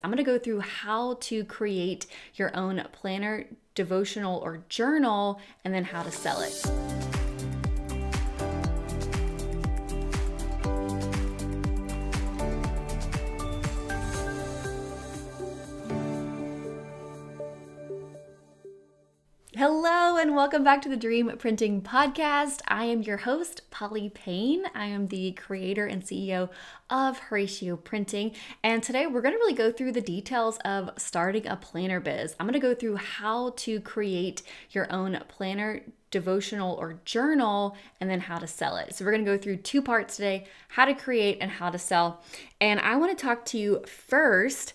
I'm going to go through how to create your own planner, devotional, or journal, and then how to sell it. Hello and welcome back to the Dream Printing Podcast. I am your host, Polly Payne. I am the creator and CEO of Horatio Printing, and today we're going to really go through the details of starting a planner biz. I'm going to go through how to create your own planner, devotional, or journal, and then how to sell it. So we're going to go through two parts today, how to create and how to sell. And I want to talk to you first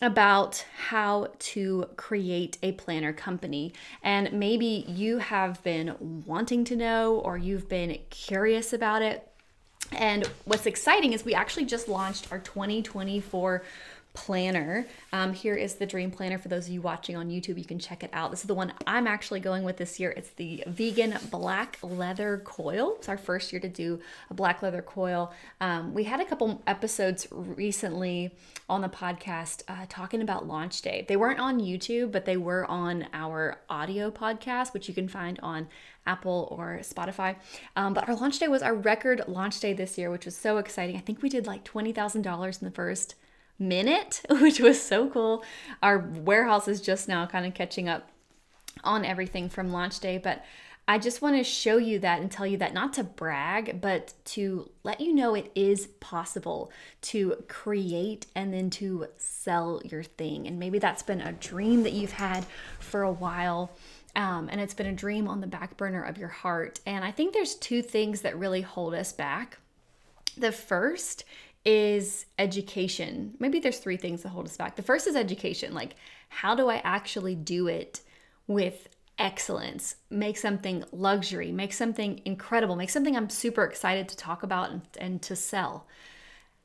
about how to create a planner company. And maybe you have been wanting to know, or you've been curious about it. And what's exciting is we actually just launched our 2024 planner. Here is the Dream Planner. For those of you watching on YouTube, you can check it out. This is the one I'm actually going with this year. It's the vegan black leather coil. It's our first year to do a black leather coil. We had a couple episodes recently on the podcast talking about launch day. They weren't on YouTube, but they were on our audio podcast, which you can find on Apple or Spotify. But our launch day was our record launch day this year, which was so exciting. I think we did like $20,000 in the first minute, which was so cool. Our warehouse is just now kind of catching up on everything from launch day, but I just want to show you that and tell you that not to brag, but to let you know it is possible to create and then to sell your thing. And maybe that's been a dream that you've had for a while. And it's been a dream on the back burner of your heart. And I think there's two things that really hold us back. The first is education. Maybe there's three things that hold us back. The first is education. Like, how do I actually do it with excellence? Make something luxury, make something incredible, make something I'm super excited to talk about and to sell.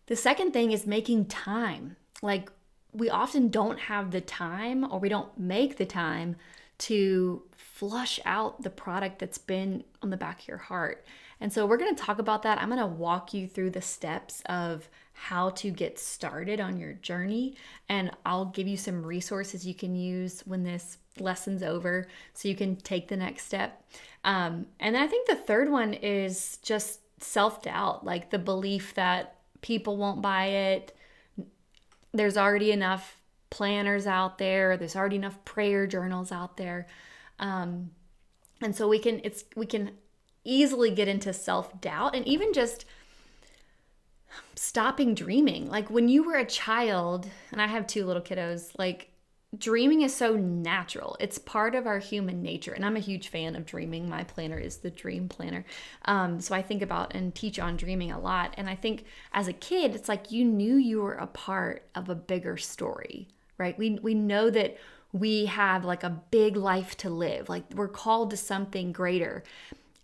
The second thing is making time. Like, we often don't have the time, or we don't make the time to flush out the product that's been on the back of your heart. And so we're going to talk about that. I'm going to walk you through the steps of how to get started on your journey, and I'll give you some resources you can use when this lesson's over so you can take the next step. And then I think the third one is just self-doubt, like the belief that people won't buy it. There's already enough planners out there. There's already enough prayer journals out there. And so we can easily get into self-doubt, and even just stopping dreaming. Like, when you were a child, and I have two little kiddos, like, dreaming is so natural. It's part of our human nature. And I'm a huge fan of dreaming. My planner is the Dream Planner. So I think about and teach on dreaming a lot. And I think as a kid, it's like you knew you were a part of a bigger story, right? We know that we have like a big life to live. Like, we're called to something greater.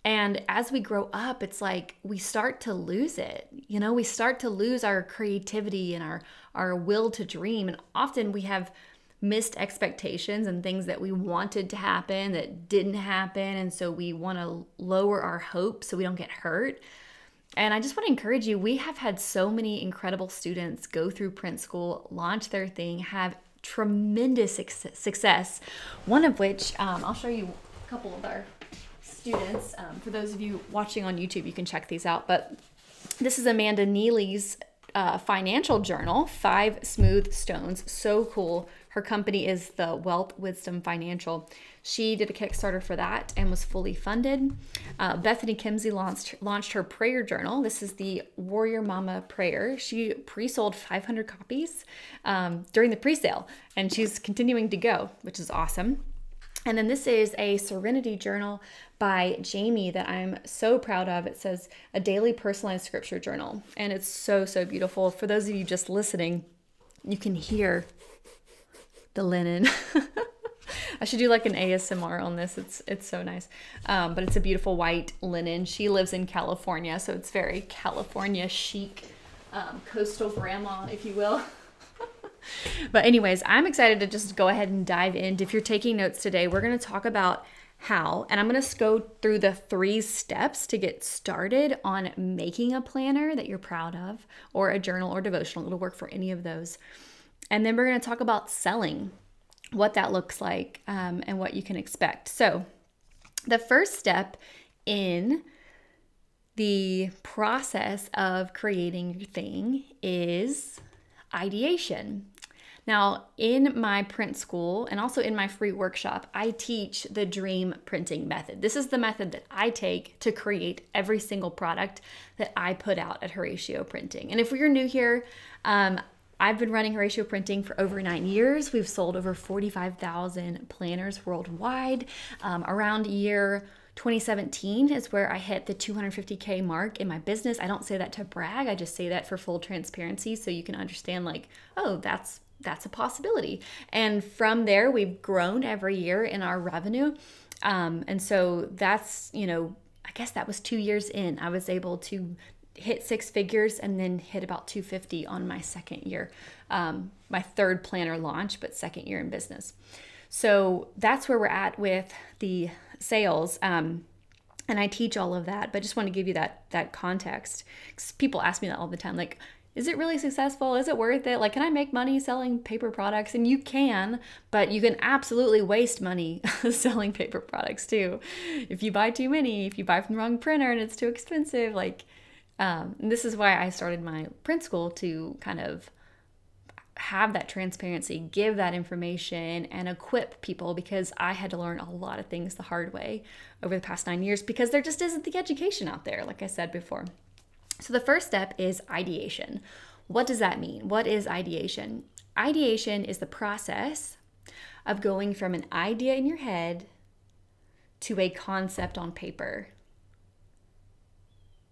And as we grow up, it's like we start to lose it. You know, we start to lose our creativity and our will to dream. And often we have missed expectations and things that we wanted to happen that didn't happen. And so we want to lower our hopes so we don't get hurt. And I just want to encourage you, we have had so many incredible students go through Print School, launch their thing, have tremendous success. One of which, I'll show you a couple of our students. For those of you watching on YouTube, you can check these out. But this is Amanda Neely's financial journal, Five Smooth Stones. So cool. Her company is the Wealth Wisdom Financial. She did a Kickstarter for that and was fully funded. Bethany Kimsey launched her prayer journal. This is the Warrior Mama Prayer. She pre-sold 500 copies during the pre-sale, and she's continuing to go, which is awesome. And then this is a Serenity journal by Jamie that I'm so proud of. It says a daily personalized scripture journal, and it's so, so beautiful. For those of you just listening, you can hear the linen. I should do like an ASMR on this. It's so nice. But it's a beautiful white linen. She lives in California, so it's very California chic, coastal grandma, if you will. But anyways, I'm excited to just go ahead and dive in. If you're taking notes today, we're going to talk about how, and I'm going to go through the three steps to get started on making a planner that you're proud of, or a journal or devotional. It'll work for any of those. And then we're going to talk about selling, what that looks like, and what you can expect. So the first step in the process of creating your thing is ideation. Now, in my print school and also in my free workshop, I teach the Dream Printing Method. This is the method that I take to create every single product that I put out at Horatio Printing. And if you're new here, I've been running Horatio Printing for over 9 years. We've sold over 45,000 planners worldwide. Around year 2017 is where I hit the 250K mark in my business. I don't say that to brag. I just say that for full transparency so you can understand, like, oh, that's a possibility. And from there, we've grown every year in our revenue. And so that's, you know, I guess that was 2 years in. I was able to hit 6 figures and then hit about 250 on my second year, my third planner launch, but second year in business. So that's where we're at with the sales. And I teach all of that, but just want to give you that context. People ask me that all the time, like, is it really successful? Is it worth it? Like, can I make money selling paper products? And you can, but you can absolutely waste money selling paper products too. If you buy too many, if you buy from the wrong printer and it's too expensive, like, this is why I started my print school, to kind of have that transparency, give that information, and equip people, because I had to learn a lot of things the hard way over the past 9 years, because there just isn't the education out there, like I said before. So the first step is ideation. What does that mean? What is ideation? Ideation is the process of going from an idea in your head to a concept on paper.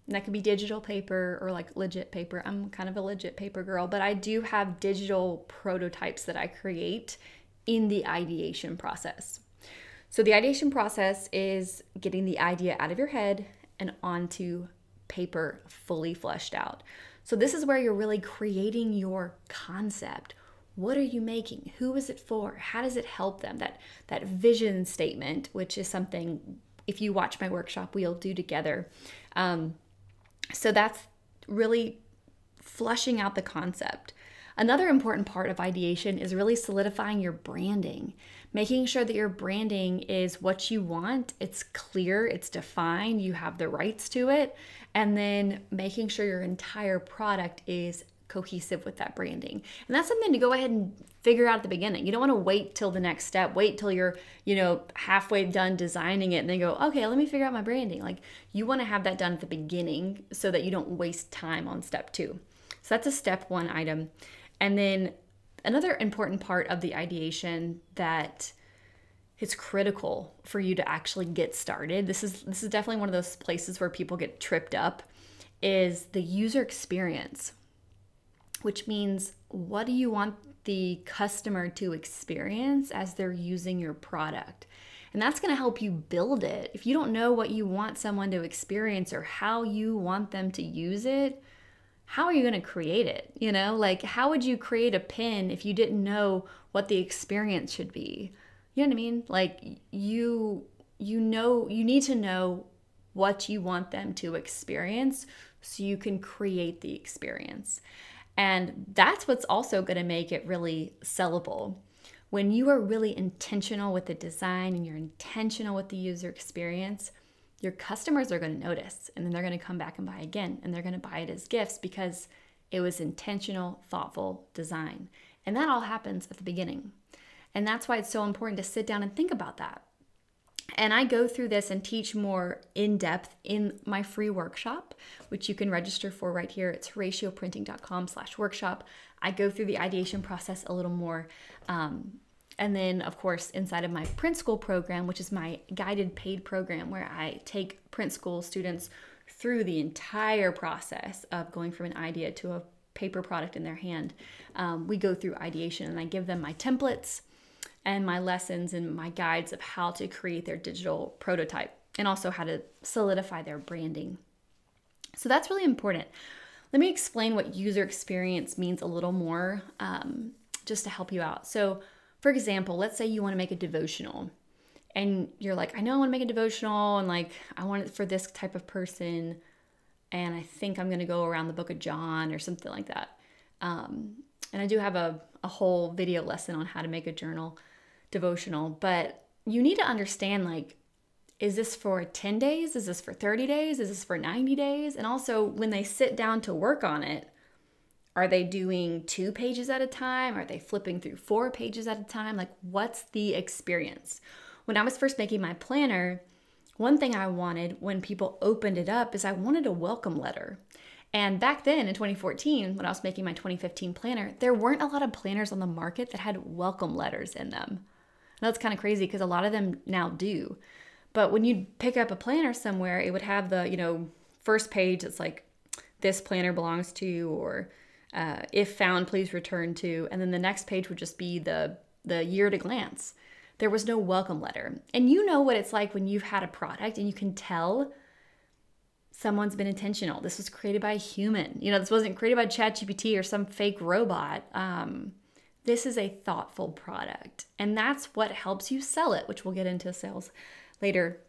And that could be digital paper or like legit paper. I'm kind of a legit paper girl, but I do have digital prototypes that I create in the ideation process. So the ideation process is getting the idea out of your head and onto paper fully fleshed out. So this is where you're really creating your concept. What are you making? Who is it for? How does it help them? That vision statement, which is something, if you watch my workshop, we'll do together. So that's really fleshing out the concept. Another important part of ideation is really solidifying your branding, making sure that your branding is what you want, it's clear, it's defined, you have the rights to it, and then making sure your entire product is cohesive with that branding. And that's something to go ahead and figure out at the beginning. You don't want to wait till the next step, wait till you're, you know, halfway done designing it and then go, okay, let me figure out my branding. Like, you want to have that done at the beginning so that you don't waste time on step two. So that's a step one item. And then another important part of the ideation that it's critical for you to actually get started. This is definitely one of those places where people get tripped up, is the user experience, which means, what do you want the customer to experience as they're using your product? And that's going to help you build it. If you don't know what you want someone to experience or how you want them to use it, how are you going to create it? You know, like, how would you create a pin if you didn't know what the experience should be? You know what I mean? Like, you need to know what you want them to experience so you can create the experience. And that's what's also going to make it really sellable. When you are really intentional with the design and you're intentional with the user experience, your customers are going to notice, and then they're going to come back and buy again, and they're going to buy it as gifts because it was intentional, thoughtful design. And that all happens at the beginning. And that's why it's so important to sit down and think about that. And I go through this and teach more in depth in my free workshop, which you can register for right here. It's horacioprinting.com/workshop. I go through the ideation process a little more. And then, of course, inside of my print school program, which is my guided paid program where I take print school students through the entire process of going from an idea to a paper product in their hand, we go through ideation, and I give them my templates and my lessons and my guides of how to create their digital prototype and also how to solidify their branding. So that's really important. Let me explain what user experience means a little more, just to help you out. So, for example, let's say you want to make a devotional and you're like, I know I want to make a devotional, and like, I want it for this type of person, and I think I'm going to go around the book of John or something like that. And I do have a whole video lesson on how to make a journal devotional, but you need to understand, like, is this for 10 days? Is this for 30 days? Is this for 90 days? And also when they sit down to work on it, are they doing 2 pages at a time? Are they flipping through 4 pages at a time? Like, what's the experience? When I was first making my planner, one thing I wanted when people opened it up is I wanted a welcome letter. And back then in 2014, when I was making my 2015 planner, there weren't a lot of planners on the market that had welcome letters in them. And that's kind of crazy because a lot of them now do. But when you'd pick up a planner somewhere, it would have the, you know, first page that's like, this planner belongs to, or if found, please return to. And then the next page would just be the year at a glance. There was no welcome letter. And you know what it's like when you've had a product and you can tell someone's been intentional. This was created by a human. You know, this wasn't created by ChatGPT or some fake robot. This is a thoughtful product. And that's what helps you sell it, which we'll get into sales later.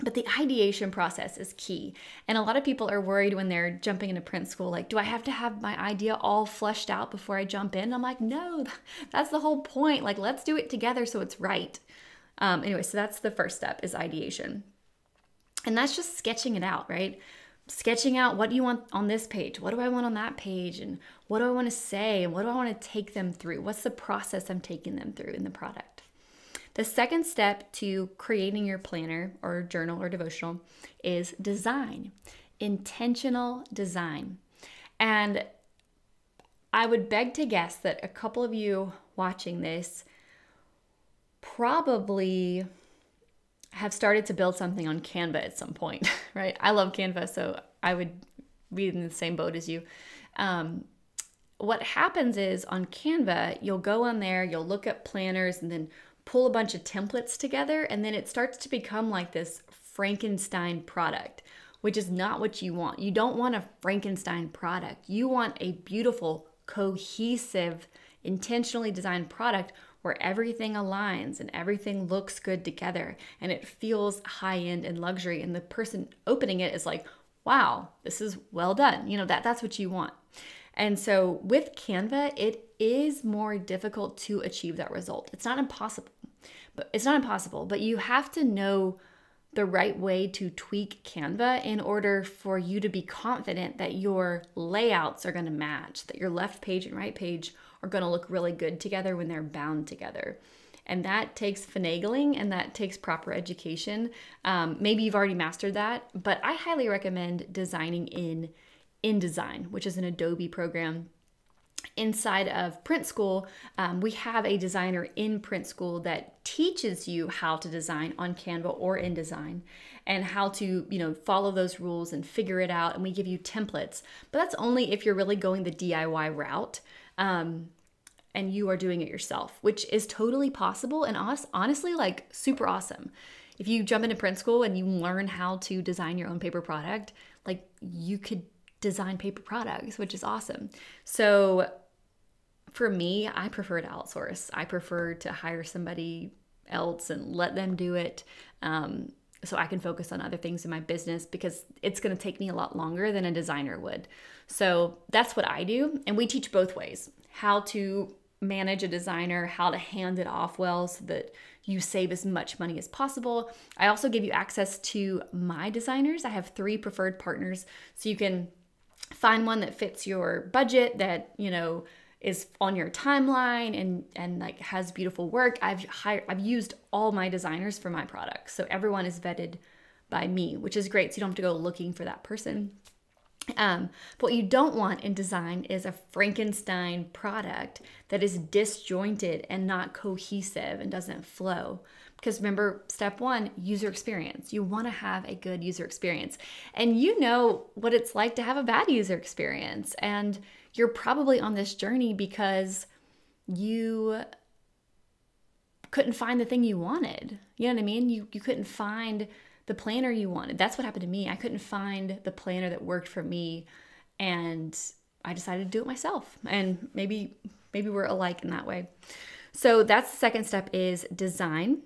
But the ideation process is key. And a lot of people are worried when they're jumping into print school, like, do I have to have my idea all fleshed out before I jump in? And I'm like, no, that's the whole point. Like, let's do it together so it's right. Anyway, so that's the first step, is ideation. And that's just sketching it out, right? Sketching out what do you want on this page? What do I want on that page? And what do I want to say? And what do I want to take them through? What's the process I'm taking them through in the product? The second step to creating your planner or journal or devotional is design, intentional design. And I would beg to guess that a couple of you watching this probably have started to build something on Canva at some point, right? I love Canva, so I would be in the same boat as you. What happens is on Canva, you'll go on there, you'll look up planners, and then pull a bunch of templates together, and then it starts to become like this Frankenstein product, which is not what you want. You don't want a Frankenstein product. You want a beautiful, cohesive, intentionally designed product where everything aligns and everything looks good together and it feels high-end and luxury, and the person opening it is like, wow, this is well done. You know, that's what you want. And so with Canva, it is more difficult to achieve that result. It's not impossible, but you have to know the right way to tweak Canva in order for you to be confident that your layouts are going to match, that your left page and right page are going to look really good together when they're bound together. And that takes finagling, and that takes proper education. Maybe you've already mastered that, but I highly recommend designing in InDesign, which is an Adobe program. Inside of Print School, we have a designer in Print School that teaches you how to design on Canva or InDesign, and how to, you know, follow those rules and figure it out. And we give you templates, but that's only if you're really going the DIY route and you are doing it yourself, which is totally possible and honestly, like, super awesome. If you jump into Print School and you learn how to design your own paper product, like, you could design paper products, which is awesome. So for me, I prefer to outsource. I prefer to hire somebody else and let them do it, so I can focus on other things in my business, because it's going to take me a lot longer than a designer would. So that's what I do. And we teach both ways, how to manage a designer, how to hand it off well so that you save as much money as possible. I also give you access to my designers. I have 3 preferred partners, so you can find one that fits your budget, that, you know, is on your timeline and like has beautiful work. I've used all my designers for my products, so everyone is vetted by me, which is great. So you don't have to go looking for that person. But what you don't want in design is a Frankenstein product that is disjointed and not cohesive and doesn't flow. Because remember, step 1, user experience. You want to have a good user experience, and you know what it's like to have a bad user experience. And you're probably on this journey because you couldn't find the thing you wanted. You know what I mean? You couldn't find the planner you wanted. That's what happened to me. I couldn't find the planner that worked for me, and I decided to do it myself. And maybe we're alike in that way. So that's the second step, is design.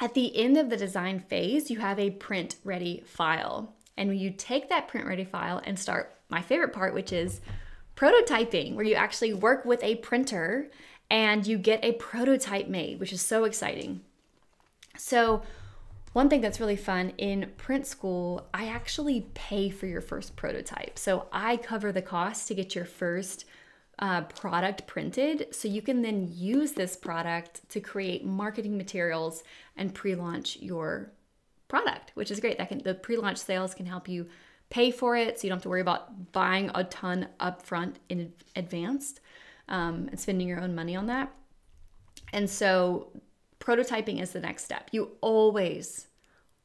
At the end of the design phase, you have a print ready file, and when you take that print ready file and start my favorite part, which is prototyping, where you actually work with a printer and you get a prototype made, which is so exciting. So one thing that's really fun in Print School, I actually pay for your first prototype. So I cover the cost to get your first product printed, so you can then use this product to create marketing materials and pre-launch your product, which is great. The pre-launch sales can help you pay for it, so you don't have to worry about buying a ton upfront in advance and spending your own money on that. And so prototyping is the next step. You always,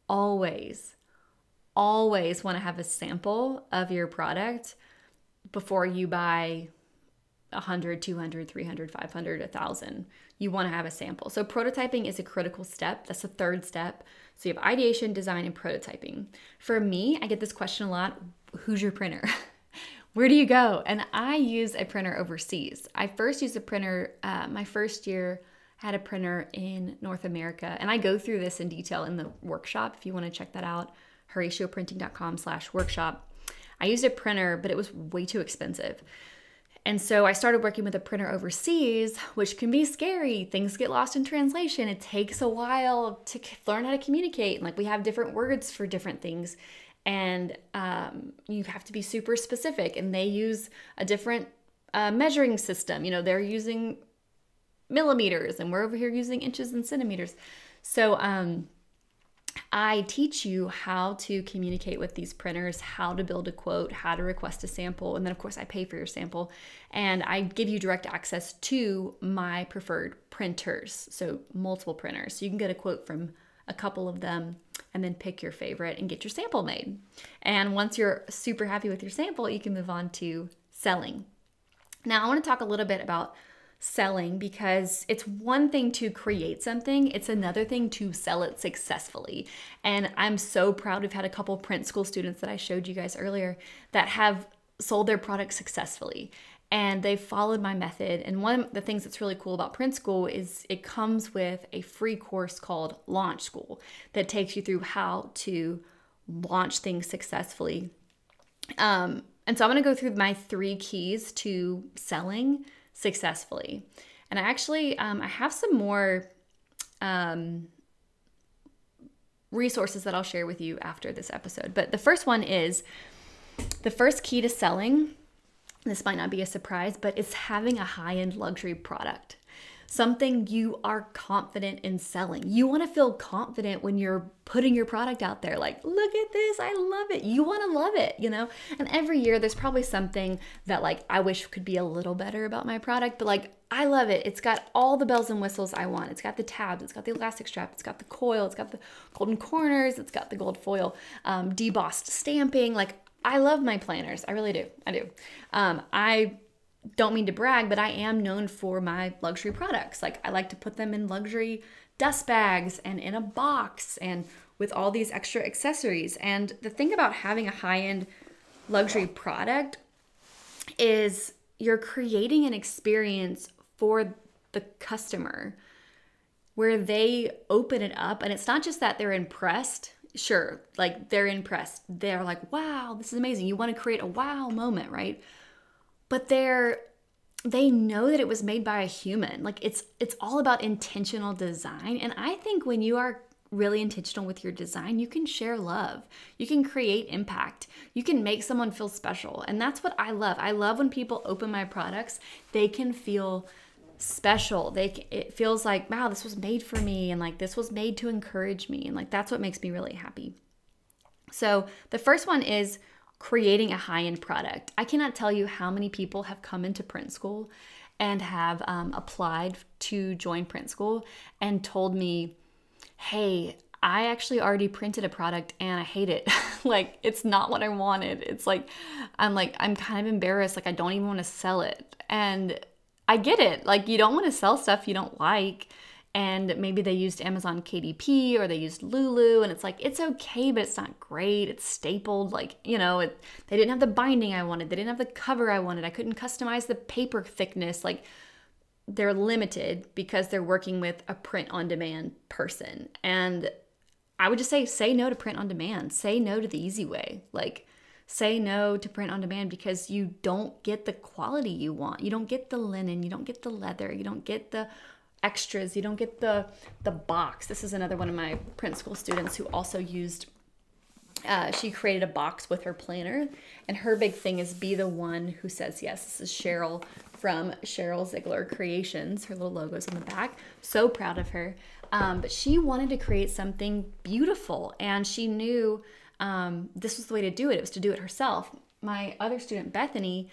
always, always want to have a sample of your product before you buy 100, 200, 300, 500, 1,000. You want to have a sample. So prototyping is a critical step. That's the third step. So you have ideation, design, and prototyping. For me, I get this question a lot. Who's your printer? Where do you go? And I use a printer overseas. I first used a printer, my first year had a printer in North America. And I go through this in detail in the workshop. If you want to check that out, horacioprinting.com/workshop. I used a printer, but it was way too expensive. And so I started working with a printer overseas, which can be scary. Things get lost in translation. It takes a while to learn how to communicate. And like, we have different words for different things, and you have to be super specific, and they use a different measuring system. You know, they're using millimeters and we're over here using inches and centimeters. So I teach you how to communicate with these printers, how to build a quote, how to request a sample. And then of course I pay for your sample, and I give you direct access to my preferred printers. So multiple printers. So you can get a quote from a couple of them and then pick your favorite and get your sample made. And once you're super happy with your sample, you can move on to selling. Now I want to talk a little bit about selling, because it's one thing to create something, it's another thing to sell it successfully. And I'm so proud. We've had a couple Print School students that I showed you guys earlier that have sold their product successfully, and they followed my method. And one of the things that's really cool about Print School is it comes with a free course called Launch School that takes you through how to launch things successfully. And so I'm going to go through my 3 keys to selling successfully. And I actually, I have some more resources that I'll share with you after this episode. But the first one is, the first key to selling, this might not be a surprise, but it's having a high-end luxury product, something you are confident in selling. You want to feel confident when you're putting your product out there, like, look at this, I love it. You want to love it, you know? And every year there's probably something that like, I wish could be a little better about my product, but like, I love it. It's got all the bells and whistles I want. It's got the tabs, it's got the elastic strap, it's got the coil, it's got the golden corners, it's got the gold foil, debossed stamping. Like, I love my planners. I really do, I do. I don't mean to brag, but I am known for my luxury products. Like, I like to put them in luxury dust bags and in a box and with all these extra accessories. And the thing about having a high-end luxury product is you're creating an experience for the customer where they open it up. And it's not just that they're impressed. Sure, like, they're impressed. They're like, wow, this is amazing. You want to create a wow moment, right? But they know that it was made by a human. Like, it's all about intentional design. And I think when you are really intentional with your design, you can share love, you can create impact, you can make someone feel special. And that's what I love. I love when people open my products, they can feel special. It feels like, wow, this was made for me. And like, this was made to encourage me. And like, that's what makes me really happy. So the first one is creating a high-end product. I cannot tell you how many people have come into Print School and have applied to join Print School and told me, hey, I actually already printed a product and I hate it. Like, it's not what I wanted. It's like, I'm kind of embarrassed. Like, I don't even want to sell it. And I get it. Like, you don't want to sell stuff you don't like. And maybe they used Amazon KDP or they used Lulu, and it's like, it's okay, but it's not great. It's stapled, like, you know, they didn't have the binding I wanted. They didn't have the cover I wanted. I couldn't customize the paper thickness. Like, they're limited because they're working with a print on demand person. And I would just say no to print on demand. Say no to the easy way. Like, say no to print on demand because you don't get the quality you want. You don't get the linen, you don't get the leather, you don't get the extras, you don't get the box. This is another one of my print school students who also used, she created a box with her planner, and her big thing is be the one who says yes. This is Cheryl from Cheryl Ziegler Creations. Her little logo's on the back. So proud of her. But she wanted to create something beautiful, and she knew this was the way to do it. It was to do it herself. My other student, Bethany,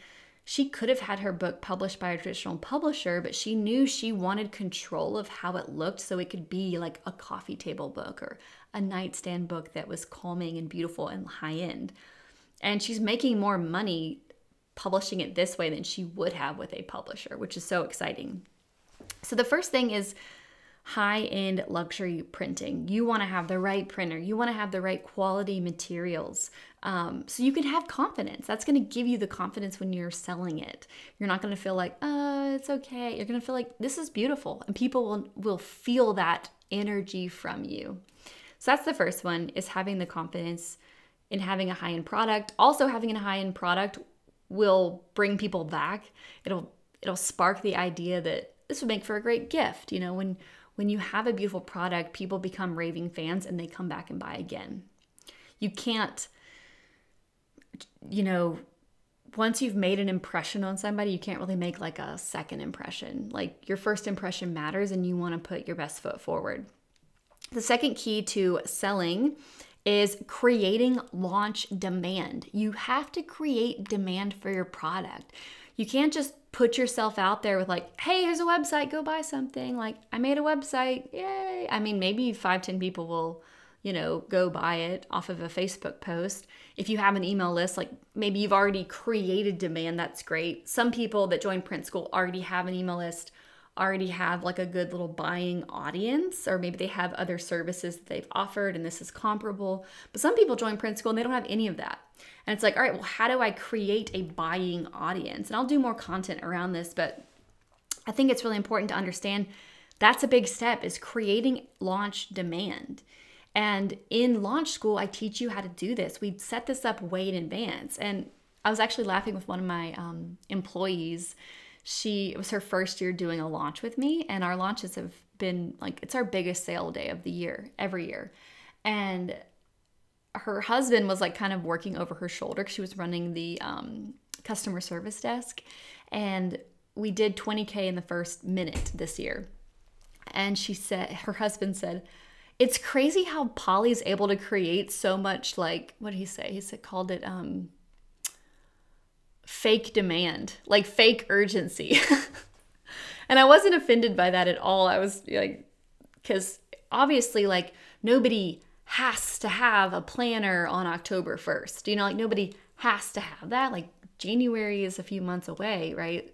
she could have had her book published by a traditional publisher, but she knew she wanted control of how it looked, so it could be like a coffee table book or a nightstand book that was calming and beautiful and high-end. And she's making more money publishing it this way than she would have with a publisher, which is so exciting. So the first thing is high-end luxury printing. You want to have the right printer. You want to have the right quality materials. So you can have confidence. That's going to give you the confidence when you're selling it. You're not going to feel like, oh, it's okay. You're going to feel like this is beautiful, and people will feel that energy from you. So that's the first one, is having the confidence in having a high-end product. Also, having a high-end product will bring people back. It'll spark the idea that this would make for a great gift. You know, when you have a beautiful product, people become raving fans and they come back and buy again. You can't, you know, once you've made an impression on somebody, you can't really make like a second impression. Like, your first impression matters, and you want to put your best foot forward. The second key to selling is creating launch demand. You have to create demand for your product. You can't just put yourself out there with like, hey, here's a website, go buy something. Like, I made a website, yay. I mean, maybe 5-10 people will, you know, go buy it off of a Facebook post. If you have an email list, like maybe you've already created demand, that's great. Some people that join print school already have an email list, already have like a good little buying audience, or maybe they have other services that they've offered and this is comparable. But some people join print school and they don't have any of that. And it's like, all right, well, how do I create a buying audience? And I'll do more content around this, but I think it's really important to understand that's a big step, is creating launch demand. And in Launch School, I teach you how to do this. We set this up way in advance. And I was actually laughing with one of my employees. It was her first year doing a launch with me, and our launches have been like, it's our biggest sale day of the year, every year. And her husband was like kind of working over her shoulder, because she was running the customer service desk. And we did 20K in the first minute this year. And she said, her husband said, it's crazy how Polly's able to create so much, like, what did he say? He said, called it, fake demand, like fake urgency. And I wasn't offended by that at all. I was like, because obviously, like, nobody has to have a planner on October 1st. You know, like, nobody has to have that. Like, January is a few months away, right?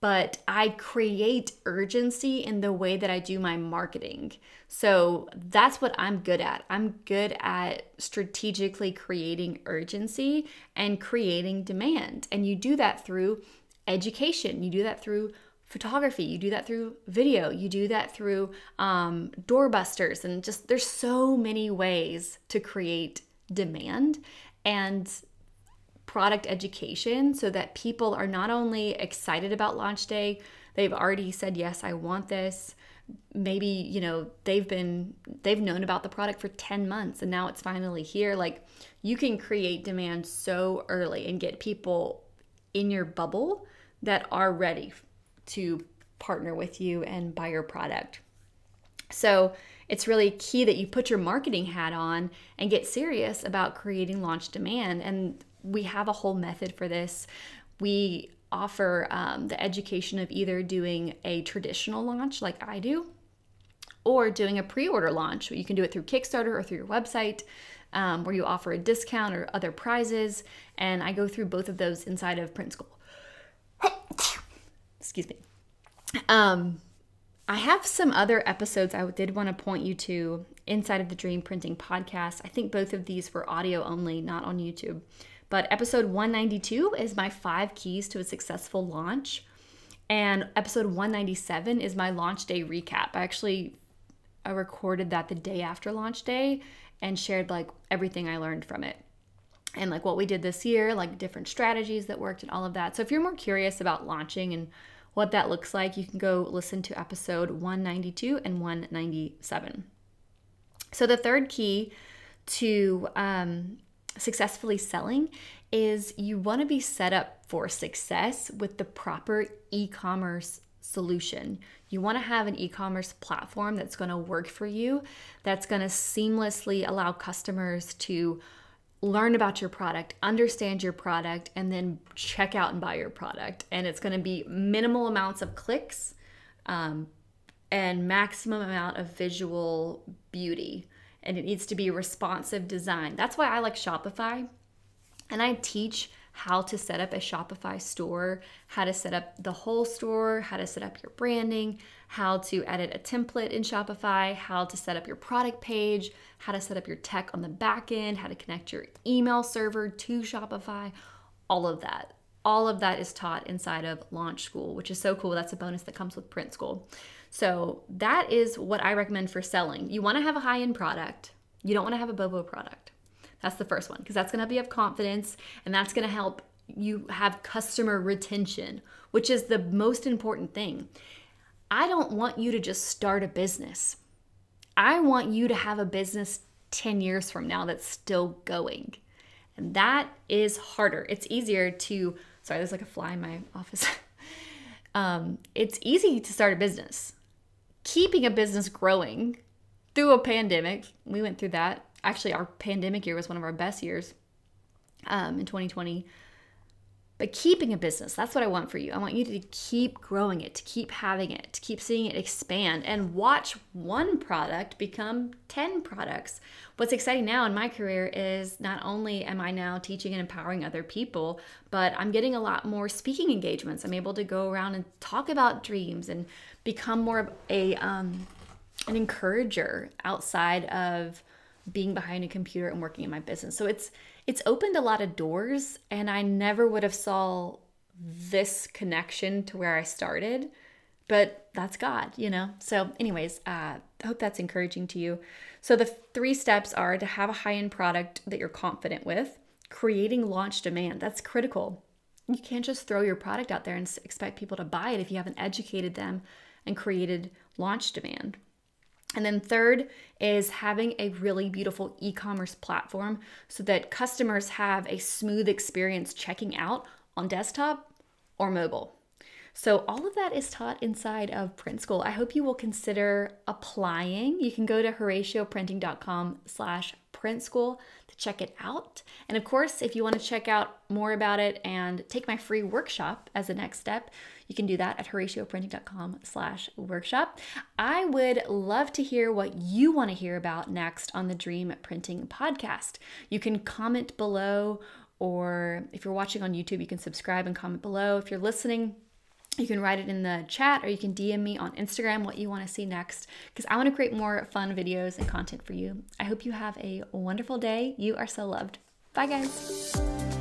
But I create urgency in the way that I do my marketing. So that's what I'm good at. I'm good at strategically creating urgency and creating demand. And you do that through education. You do that through photography. You do that through video. You do that through doorbusters. And just, there's so many ways to create demand and product education, so that people are not only excited about launch day, they've already said, yes, I want this. Maybe, you know, they've known about the product for 10 months and now it's finally here. Like, you can create demand so early and get people in your bubble that are ready to partner with you and buy your product. So it's really key that you put your marketing hat on and get serious about creating launch demand. And we have a whole method for this. We offer the education of either doing a traditional launch like I do, or doing a pre-order launch. You can do it through Kickstarter or through your website, where you offer a discount or other prizes. And I go through both of those inside of Print School. Excuse me. I have some other episodes I did want to point you to inside of the Dream Printing Podcast. I think both of these were audio only, not on YouTube. But episode 192 is my 5 keys to a successful launch. And episode 197 is my launch day recap. I recorded that the day after launch day and shared like everything I learned from it. and like what we did this year, like different strategies that worked and all of that. So if you're more curious about launching and what that looks like, you can go listen to episode 192 and 197. So the third key to successfully selling is you want to be set up for success with the proper e-commerce solution. You want to have an e-commerce platform that's going to work for you, that's going to seamlessly allow customers to learn about your product, understand your product, and then check out and buy your product. And it's going to be minimal amounts of clicks and maximum amount of visual beauty. And it needs to be responsive design. That's why I like Shopify. And I teach how to set up a Shopify store, how to set up the whole store, how to set up your branding, how to edit a template in Shopify, how to set up your product page, how to set up your tech on the back end, how to connect your email server to Shopify, all of that. All of that is taught inside of Launch School, which is so cool. That's a bonus that comes with Print School. So that is what I recommend for selling. You want to have a high-end product. You don't want to have a bobo product. That's the first one, because that's going to be of confidence, and that's going to help you have customer retention, which is the most important thing. I don't want you to just start a business. I want you to have a business 10 years from now that's still going. And that is harder. It's easier to, sorry, there's like a fly in my office. It's easy to start a business. Keeping a business growing through a pandemic, we went through that. Actually, our pandemic year was one of our best years in 2020. But keeping a business, that's what I want for you. I want you to keep growing it, to keep having it, to keep seeing it expand, and watch one product become 10 products. What's exciting now in my career is not only am I now teaching and empowering other people, but I'm getting a lot more speaking engagements. I'm able to go around and talk about dreams and become more of a, an encourager outside of being behind a computer and working in my business. So it's opened a lot of doors, and I never would have saw this connection to where I started, but that's God, you know? So anyways, I hope that's encouraging to you. So the three steps are to have a high-end product that you're confident with, creating launch demand. That's critical. You can't just throw your product out there and expect people to buy it if you haven't educated them and created launch demand. And then third is having a really beautiful e-commerce platform so that customers have a smooth experience checking out on desktop or mobile. So all of that is taught inside of Print School. I hope you will consider applying. You can go to horacioprinting.com/Print School to check it out. And of course, if you want to check out more about it and take my free workshop as the next step, you can do that at horacioprinting.com/workshop. I would love to hear what you want to hear about next on the Dream Printing Podcast. You can comment below, or if you're watching on YouTube, you can subscribe and comment below. If you're listening, you can write it in the chat, or you can DM me on Instagram what you want to see next, because I want to create more fun videos and content for you. I hope you have a wonderful day. You are so loved. Bye, guys.